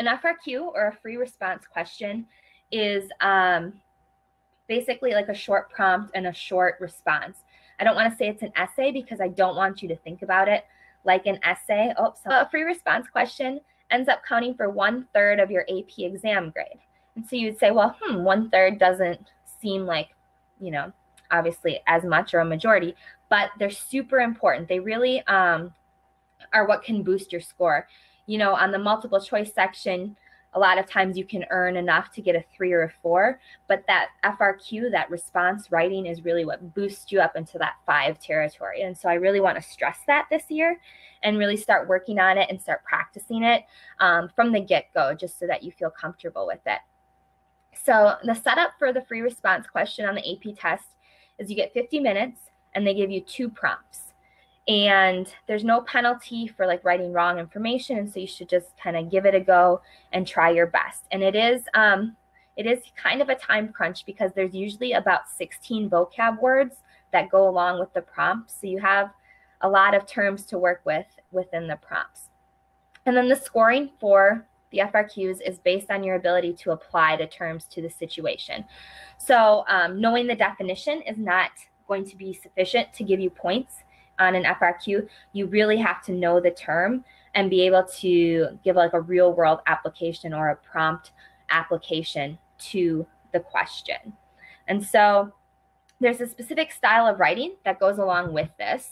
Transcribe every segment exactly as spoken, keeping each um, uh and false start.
An F R Q, or a free response question, is um, basically like a short prompt and a short response. I don't want to say it's an essay because I don't want you to think about it like an essay. Oh, so a free response question ends up counting for one third of your A P exam grade. And so you'd say, well, hmm, one third doesn't seem like, you know, obviously as much or a majority, but they're super important. They really um, are what can boost your score. You know, on the multiple choice section, a lot of times you can earn enough to get a three or a four, but that F R Q, that response writing, is really what boosts you up into that five territory. And so I really want to stress that this year and really start working on it and start practicing it um, from the get-go, just so that you feel comfortable with it. So the setup for the free response question on the A P test is you get fifty minutes and they give you two prompts. And there's no penalty for like writing wrong information, and so you should just kind of give it a go and try your best. And it is um, it is kind of a time crunch because there's usually about sixteen vocab words that go along with the prompt, so you have a lot of terms to work with within the prompts. And then the scoring for the F R Qs is based on your ability to apply the terms to the situation. So um, knowing the definition is not going to be sufficient to give you points on an F R Q. You really have to know the term and be able to give like a real world application or a prompt application to the question. And so there's a specific style of writing that goes along with this.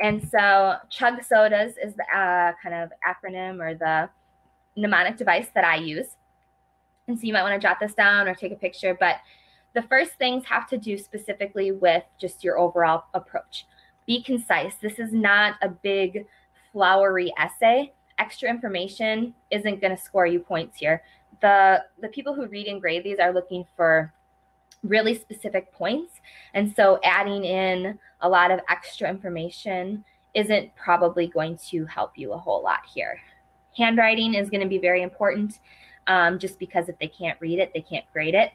And so Chug Sodas is the uh, kind of acronym or the mnemonic device that I use. And so you might want to jot this down or take a picture, but the first things have to do specifically with just your overall approach. Be concise. This is not a big flowery essay. Extra information isn't going to score you points here. The, the people who read and grade these are looking for really specific points. And so adding in a lot of extra information isn't probably going to help you a whole lot here. Handwriting is going to be very important um, just because if they can't read it, they can't grade it.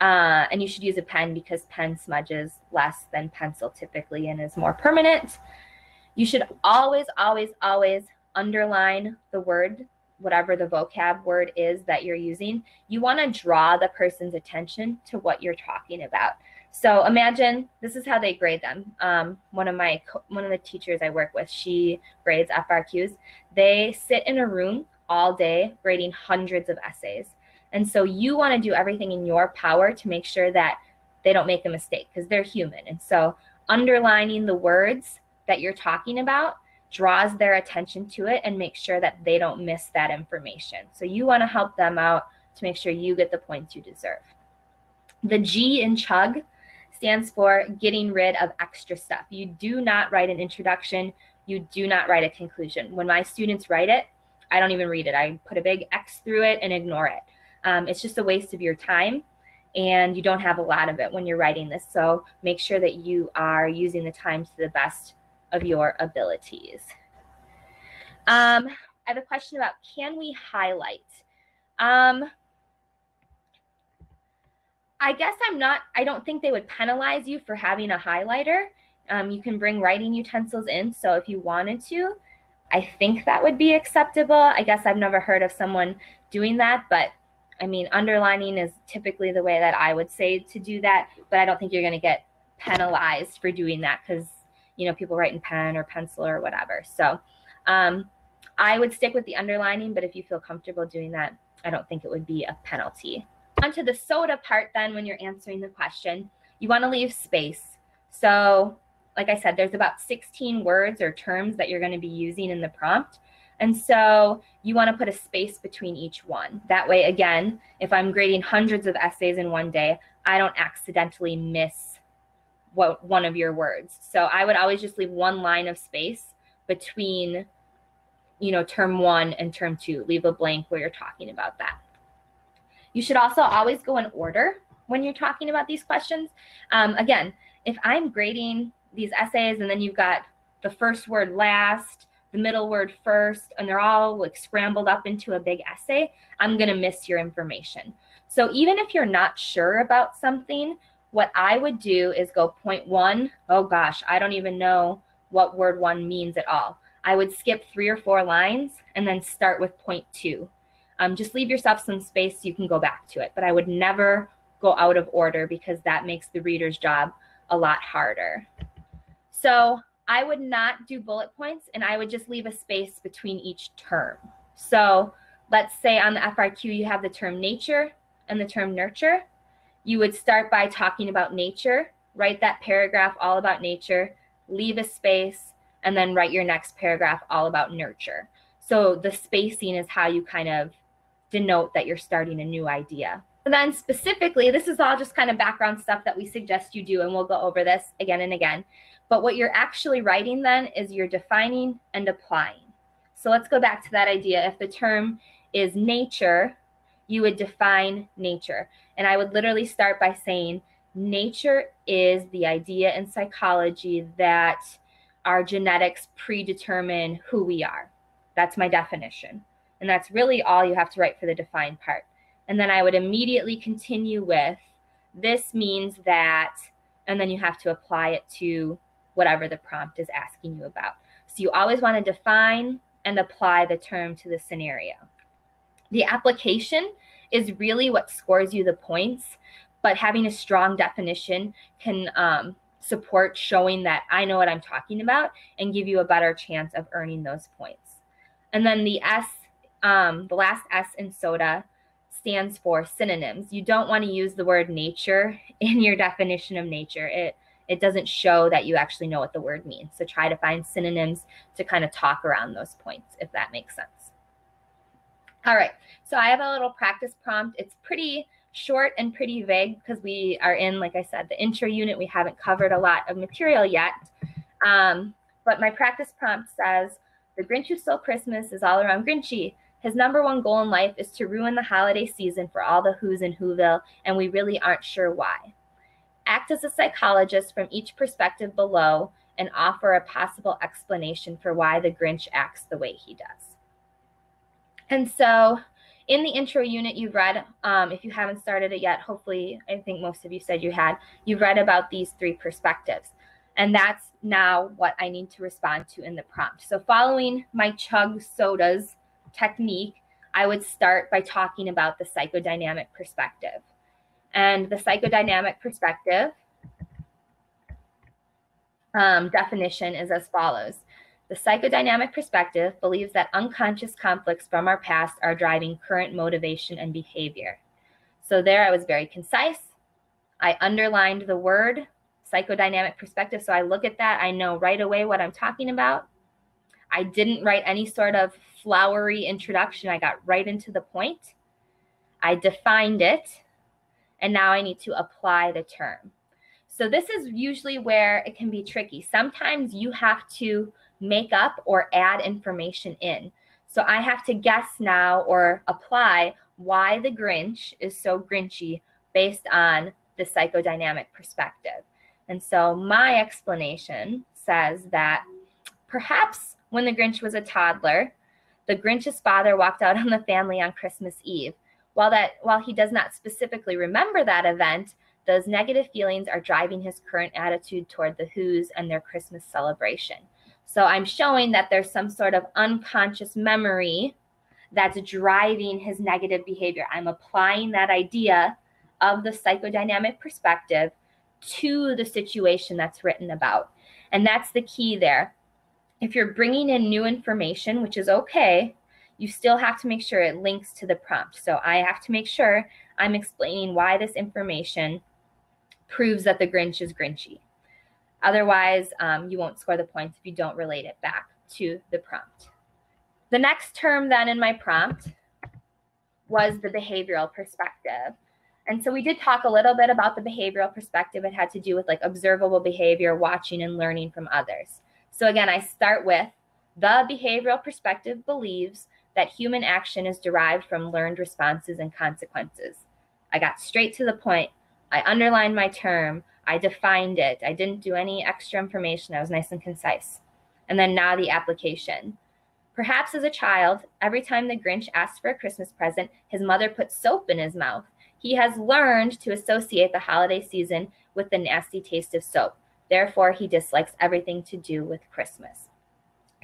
Uh, and you should use a pen because pen smudges less than pencil typically and is more permanent. You should always, always, always underline the word, whatever the vocab word is that you're using. You want to draw the person's attention to what you're talking about. So imagine this is how they grade them. Um, one of my one of the teachers I work with, she grades F R Qs. They sit in a room all day grading hundreds of essays. And so you want to do everything in your power to make sure that they don't make a mistake because they're human. And so underlining the words that you're talking about draws their attention to it and makes sure that they don't miss that information. So you want to help them out to make sure you get the points you deserve. The G in Chug stands for getting rid of extra stuff. You do not write an introduction. You do not write a conclusion. When my students write it, I don't even read it. I put a big X through it and ignore it. Um, it's just a waste of your time, and you don't have a lot of it when you're writing this. So make sure that you are using the time to the best of your abilities. Um, I have a question about, can we highlight? Um, I guess I'm not, I don't think they would penalize you for having a highlighter. Um, you can bring writing utensils in, so if you wanted to, I think that would be acceptable. I guess I've never heard of someone doing that, but I mean, underlining is typically the way that I would say to do that, but I don't think you're going to get penalized for doing that because, you know, people write in pen or pencil or whatever. So um, I would stick with the underlining, but if you feel comfortable doing that, I don't think it would be a penalty. On to the soda part then, when you're answering the question, you want to leave space. So like I said, there's about sixteen words or terms that you're going to be using in the prompt. And so you want to put a space between each one. That way, again, if I'm grading hundreds of essays in one day, I don't accidentally miss what, one of your words. So I would always just leave one line of space between, you know, term one and term two. Leave a blank where you're talking about that. You should also always go in order when you're talking about these questions. Um, again, if I'm grading these essays and then you've got the first word last, the middle word first, and they're all like scrambled up into a big essay, I'm going to miss your information. So even if you're not sure about something, what I would do is go point one. Oh gosh, I don't even know what word one means at all. I would skip three or four lines and then start with point two. Um, just leave yourself some space so you can go back to it. But I would never go out of order because that makes the reader's job a lot harder. So I would not do bullet points, and I would just leave a space between each term. So let's say on the F R Q you have the term nature and the term nurture. You would start by talking about nature, write that paragraph all about nature, leave a space, and then write your next paragraph all about nurture. So the spacing is how you kind of denote that you're starting a new idea. And then specifically, this is all just kind of background stuff that we suggest you do, and we'll go over this again and again. But what you're actually writing then is you're defining and applying. So let's go back to that idea. If the term is nature, you would define nature. And I would literally start by saying, nature is the idea in psychology that our genetics predetermine who we are. That's my definition. And that's really all you have to write for the defined part. And then I would immediately continue with, this means that, and then you have to apply it to whatever the prompt is asking you about. So you always want to define and apply the term to the scenario. The application is really what scores you the points, but having a strong definition can um, support showing that I know what I'm talking about and give you a better chance of earning those points. And then the S, um, the last S in SODA stands for synonyms. You don't want to use the word nature in your definition of nature. It, it doesn't show that you actually know what the word means. So try to find synonyms to kind of talk around those points, if that makes sense. All right, so I have a little practice prompt. It's pretty short and pretty vague because we are in, like I said, the intro unit. We haven't covered a lot of material yet. Um, but my practice prompt says, the Grinch who stole Christmas is all around Grinchy. His number one goal in life is to ruin the holiday season for all the who's in Whoville, and we really aren't sure why. Act as a psychologist from each perspective below and offer a possible explanation for why the Grinch acts the way he does. And so in the intro unit, you've read, um, if you haven't started it yet, hopefully, I think most of you said you had, you've read about these three perspectives. And that's now what I need to respond to in the prompt. So following my Chug Sodas technique, I would start by talking about the psychodynamic perspective. And the psychodynamic perspective um, definition is as follows. The psychodynamic perspective believes that unconscious conflicts from our past are driving current motivation and behavior. So there I was very concise. I underlined the word psychodynamic perspective. So I look at that. I know right away what I'm talking about. I didn't write any sort of flowery introduction. I got right into the point. I defined it. And now I need to apply the term. So this is usually where it can be tricky. Sometimes you have to make up or add information in. So I have to guess now or apply why the Grinch is so grinchy based on the psychodynamic perspective. And so my explanation says that perhaps when the Grinch was a toddler, the Grinch's father walked out on the family on Christmas Eve. While that, while he does not specifically remember that event, those negative feelings are driving his current attitude toward the Who's and their Christmas celebration. So I'm showing that there's some sort of unconscious memory that's driving his negative behavior. I'm applying that idea of the psychodynamic perspective to the situation that's written about. And that's the key there. If you're bringing in new information, which is okay, you still have to make sure it links to the prompt. So I have to make sure I'm explaining why this information proves that the Grinch is grinchy. Otherwise, um, you won't score the points if you don't relate it back to the prompt. The next term then in my prompt was the behavioral perspective. And so we did talk a little bit about the behavioral perspective. It had to do with like observable behavior, watching and learning from others. So again, I start with the behavioral perspective believes that human action is derived from learned responses and consequences. I got straight to the point. I underlined my term. I defined it. I didn't do any extra information. I was nice and concise. And then now the application. Perhaps as a child, every time the Grinch asked for a Christmas present, his mother put soap in his mouth. He has learned to associate the holiday season with the nasty taste of soap. Therefore, he dislikes everything to do with Christmas.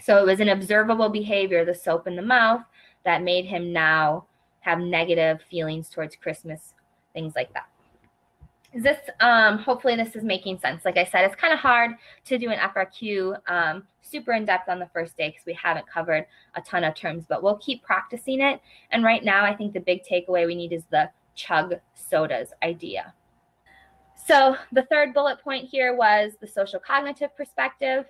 So it was an observable behavior, the soap in the mouth, that made him now have negative feelings towards Christmas, things like that. Is this, um, hopefully this is making sense. Like I said, it's kind of hard to do an F R Q um, super in-depth on the first day because we haven't covered a ton of terms, but we'll keep practicing it. And right now, I think the big takeaway we need is the Chug Sodas idea. So the third bullet point here was the social cognitive perspective.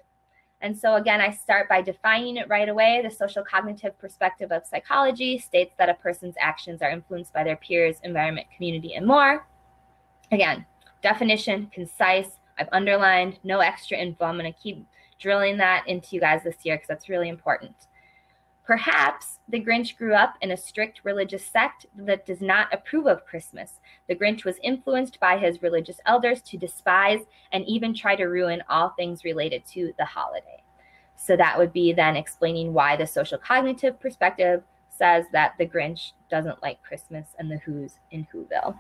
And so again, I start by defining it right away. The social cognitive perspective of psychology states that a person's actions are influenced by their peers, environment, community, and more. Again, definition, concise. I've underlined, no extra info. I'm going to keep drilling that into you guys this year because that's really important. Perhaps the Grinch grew up in a strict religious sect that does not approve of Christmas. The Grinch was influenced by his religious elders to despise and even try to ruin all things related to the holiday. So that would be then explaining why the social cognitive perspective says that the Grinch doesn't like Christmas and the Who's in Whoville.